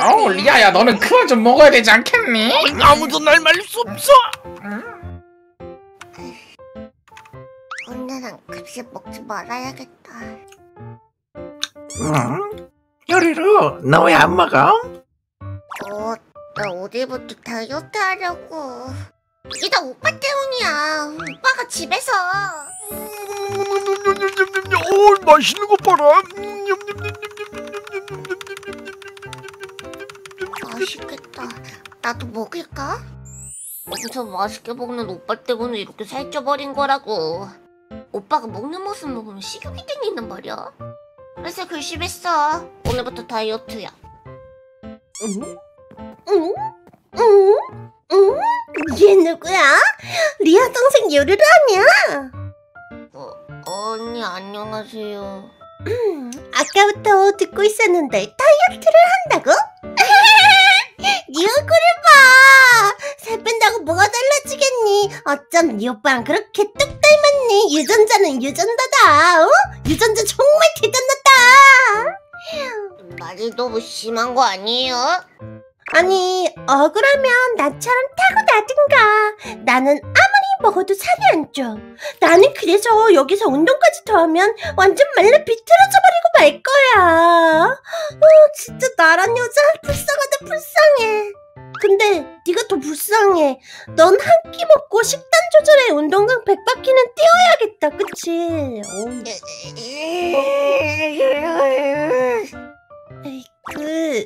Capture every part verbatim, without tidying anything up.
아우 리아야, 너는 그만 좀 먹어야 되지 않겠니? 아무도 날 말릴 수 없어. 오늘은 급식 먹지 말아야겠다. 응? 요리루, 너 왜 안 먹어? 어, 나 오늘부터 다이어트 하려고. 이게 다 오빠 때문이야. 오빠가 집에서. 오, 맛있는 거 봐라. 맛있겠다. 나도 먹을까? 엄청 맛있게 먹는 오빠 때문에 이렇게 살쪄버린 거라고. 오빠가 먹는 모습 보면 식욕이 땡기는 말이야. 그래서 결심했어. 오늘부터 다이어트야. 응? 응? 응? 응? 얘 누구야? 리아 동생 요루루 아니야? 어, 언니 안녕하세요. 아까부터 듣고 있었는데 다이어트를 한다고? 네 얼굴을 봐! 살 뺀다고 뭐가 달라지겠니? 어쩜 네 오빠랑 그렇게 뚝 닮았니? 유전자는 유전자다! 어? 유전자 정말 대단하다! 말이 너무 심한 거 아니에요? 아니, 억울하면 나처럼 타고나든가. 나는 아무리 먹어도 살이 안 쪄. 나는 그래서 여기서 운동까지 더하면 완전 말라 비틀어져 버리고 말 거야. 어, 진짜 나란 여자 불쌍하다 불쌍해. 근데 네가 더 불쌍해. 넌 한 끼 먹고 식단 조절해. 운동장 백바퀴는 뛰어야겠다, 그치? 에이그...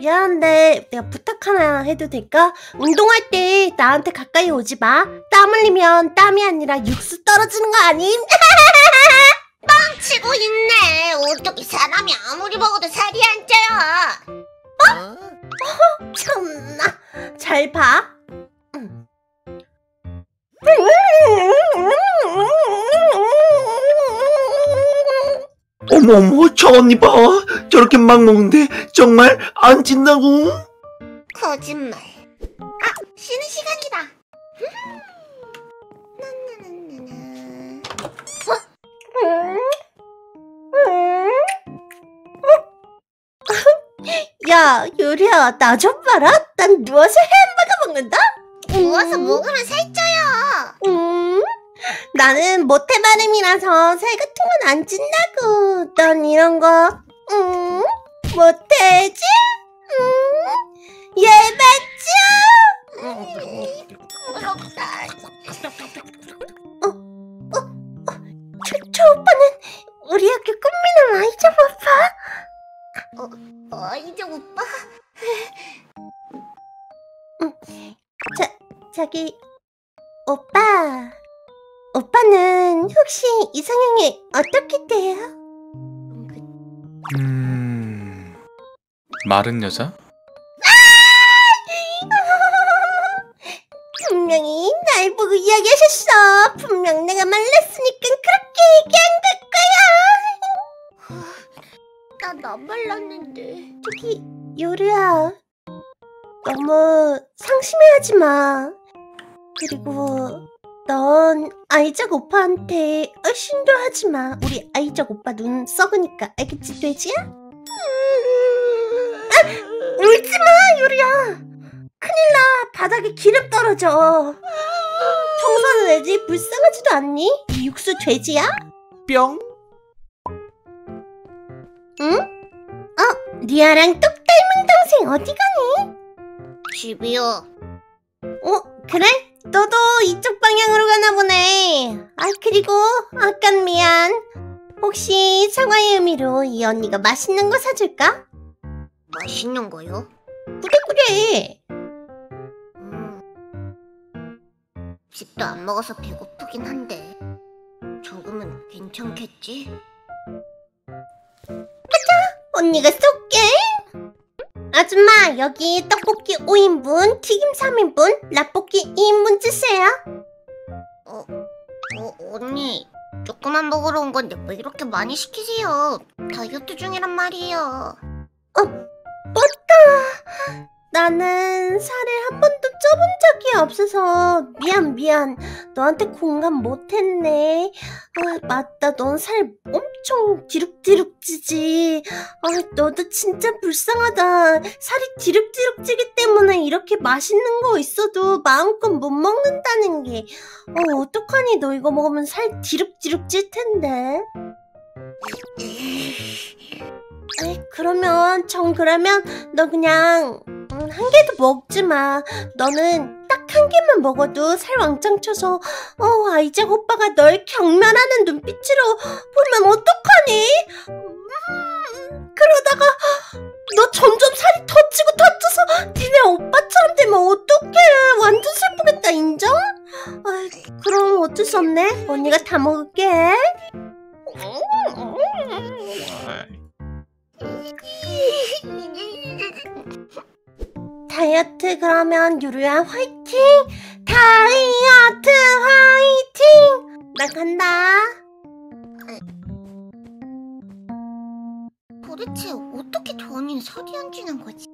미안한데 내가 부탁 하나 해도 될까? 운동할 때 나한테 가까이 오지 마. 땀 흘리면 땀이 아니라 육수 떨어지는 거 아님? 뻥치고 있네. 어떻게 사람이 아무리 먹어도 살이 안 쪄요. 어? 어? 참나. 잘 봐. 응. 어머머, 저 언니 봐. 저렇게 막 먹는데 정말 안 찐다고? 거짓말. 아, 쉬는 시간이다. 음. 어? 음. 음. 어? 야, 요리야, 나 좀 봐라. 난 누워서 햄버거 먹는다? 음. 누워서 먹으면 살쪄요. 음. 나는 모태 발음이라서 살 같은 건 안 찐다고. 넌 이런 거 음, 못해지? 음, 얘 맞죠? 어, 어, 어, 저, 저 오빠는 우리 학교 꽃미남 아이정 오빠? 어, 아이정 오빠? 음, 자, 자기 오빠. 오빠는 혹시 이상형이 어떻게 돼요? 음... 마른 여자? 아! 분명히 날 보고 이야기하셨어. 분명 내가 말랐으니까 그렇게 얘기한 걸 거야. 난 안 말랐는데. 저기 요루야, 너무 상심해하지 마. 그리고 넌 아이작 오빠한테 의심도 하지 마. 우리 아이작 오빠 눈 썩으니까. 알겠지, 돼지야? 음... 아! 울지 마, 요리야. 큰일 나. 바닥에 기름 떨어져. 청소는 애지 불쌍하지도 않니? 이 육수 돼지야? 뿅. 응? 어? 리아랑 똑 닮은 동생 어디 가니? 집이요. 어? 그래? 너도 이쪽 방향으로 가나 보네. 아, 그리고 아깐 미안. 혹시 사과의 의미로 이 언니가 맛있는 거 사줄까? 맛있는 거요? 그래 그래. 음, 집도 안 먹어서 배고프긴 한데 조금은 괜찮겠지? 가자, 언니가 쏠게. 아줌마, 여기 떡볶이 오 인분, 튀김 삼 인분, 라볶이 이 인분 주세요. 어, 어, 언니, 조금만 먹으러 온 건데 왜 이렇게 많이 시키세요? 다이어트 중이란 말이에요. 어, 맞다. 나는 살을 한 번도 써본 적이 없어서 미안 미안. 너한테 공감 못했네. 아 맞다, 넌 살 엄청 뒤룩뒤룩 찌지. 아 너도 진짜 불쌍하다. 살이 뒤룩뒤룩 찌기 때문에 이렇게 맛있는 거 있어도 마음껏 못 먹는다는 게. 어 어떡하니, 너 이거 먹으면 살 뒤룩뒤룩 찔 텐데. 아이, 그러면 전 그러면 너 그냥 음, 한 개도 먹지 마. 너는 딱 한 개만 먹어도 살 왕창 쳐서 어 아이작 오빠가 널 경멸하는 눈빛으로 보면 어떡하니? 음, 그러다가 너 점점 살이 더 찌고 더 쪄서 니네 오빠처럼 되면 어떡해. 완전 슬프겠다, 인정? 아이, 그럼 어쩔 수 없네. 언니가 다 먹을게. 다이어트 그러면 유루야 화이팅! 다이어트 화이팅! 나 간다. 도대체 어떻게 저 언니는 살이 안 찌는 거지?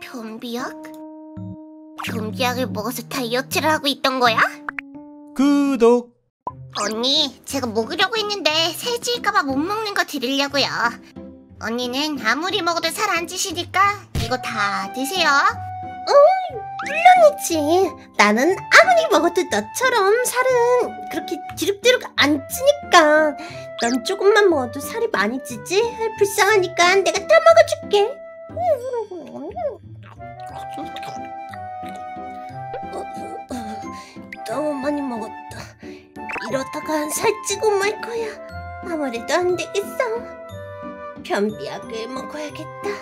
변비약? 변비약을 먹어서 다이어트를 하고 있던 거야? 구독! 언니, 제가 먹으려고 했는데 살찔까봐 못 먹는 거 드리려고요. 언니는 아무리 먹어도 살 안 찌시니까 이거 다 드세요. 응, 물론이지. 나는 아무리 먹어도 너처럼 살은 그렇게 뒤룩뒤룩 안 찌니까. 넌 조금만 먹어도 살이 많이 찌지? 불쌍하니까 내가 다 먹어줄게. 너무 많이 먹었다. 이러다가 살찌고 말 거야. 아무래도 안 되겠어. 변비약을 먹어야겠다.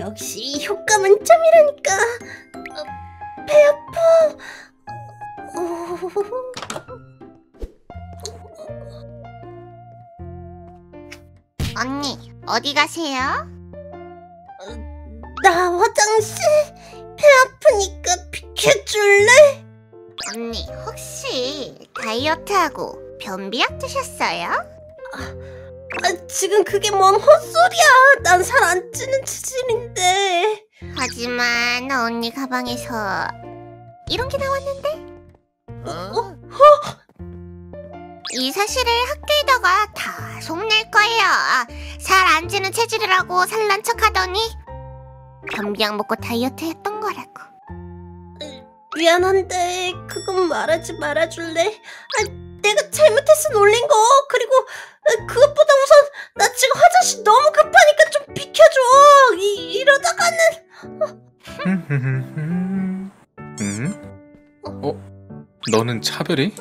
역시 효과 만점이라니까. 배 아파. 언니, 어디 가세요? 나 화장실. 배 아프니까 비켜줄래? 언니, 혹시 다이어트하고 변비약 드셨어요? 아, 아, 지금 그게 뭔 헛소리야. 난 살 안 찌는 체질인데. 하지만 언니 가방에서 이런 게 나왔는데? 어? 어? 허! 이 사실을 학교에다가 다 속낼 거예요. 살 안 찌는 체질이라고 살난 척하더니 변비약 먹고 다이어트 했던 거라고. 미안한데 그건 말하지 말아줄래? 아, 내가 잘못해서 놀린 거. 그리고 그것보다 우선 나 지금 화장실 너무 급하니까 좀 비켜줘. 이, 이러다가는. 응? 어? 너는 차별이?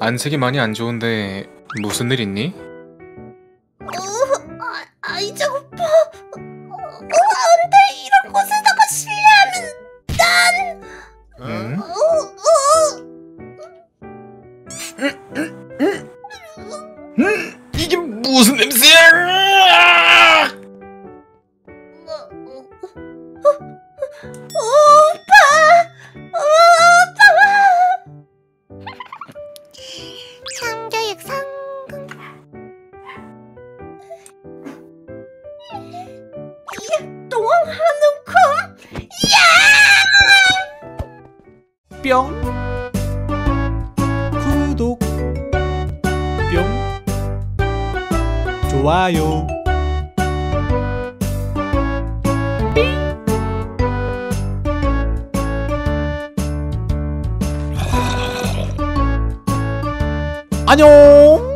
안색이 많이 안 좋은데 무슨 일 있니? 어, 아, 아이작 오빠. 어, 안 돼. 이런 곳에다가 실례하면 난. 응? 어, 어. 음, 음, 음. 음, 이게 무슨 냄새야? 어, 어, 어, 오빠. 뿅 구독 뿅 좋아요 삥 안녕.